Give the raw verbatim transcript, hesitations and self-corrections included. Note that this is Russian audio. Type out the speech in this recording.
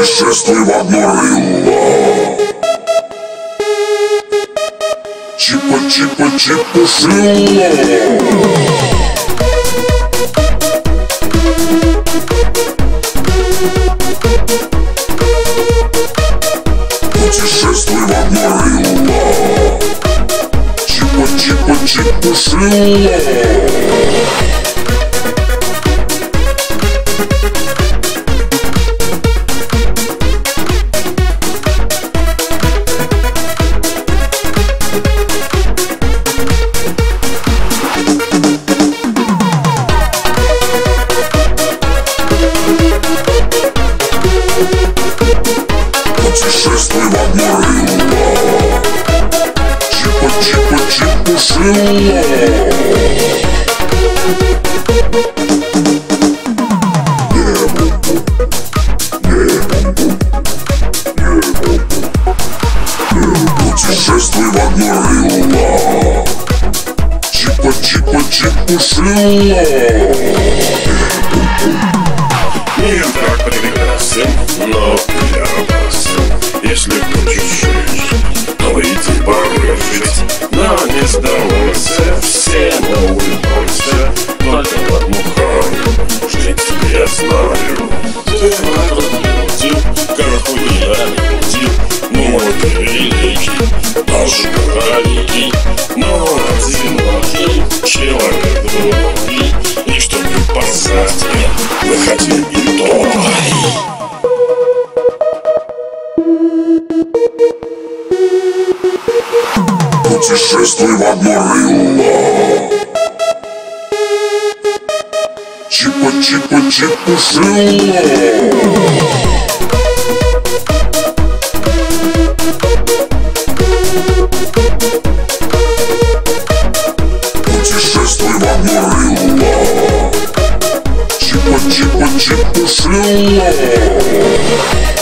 путешествуй в одно рыло. Чипа-чипа-чипушило. Путешествуй в одно рыло. Чипа-чипа-чипушило. Путешествуй в одно рыло. Чипа-чипа-чипушило. Путешествуй в одно рыло. Чипа-чипа-чипушило. Мир так прекрасен, но я опасен. Если хочешь жить, то иди порыжись. Но не сдавайся, всем улыбайся. Только в одну хаю, жить я знаю. Ты народный, как у меня люди. Мой великий, наш маленький, но одинокий человек другой. И чтобы познать, выходи и давай. Путешествуй в одно рыло. Чипа-чипа-чипушило. Путешествуй в одно рыло. Чипа-чипа-чипушило.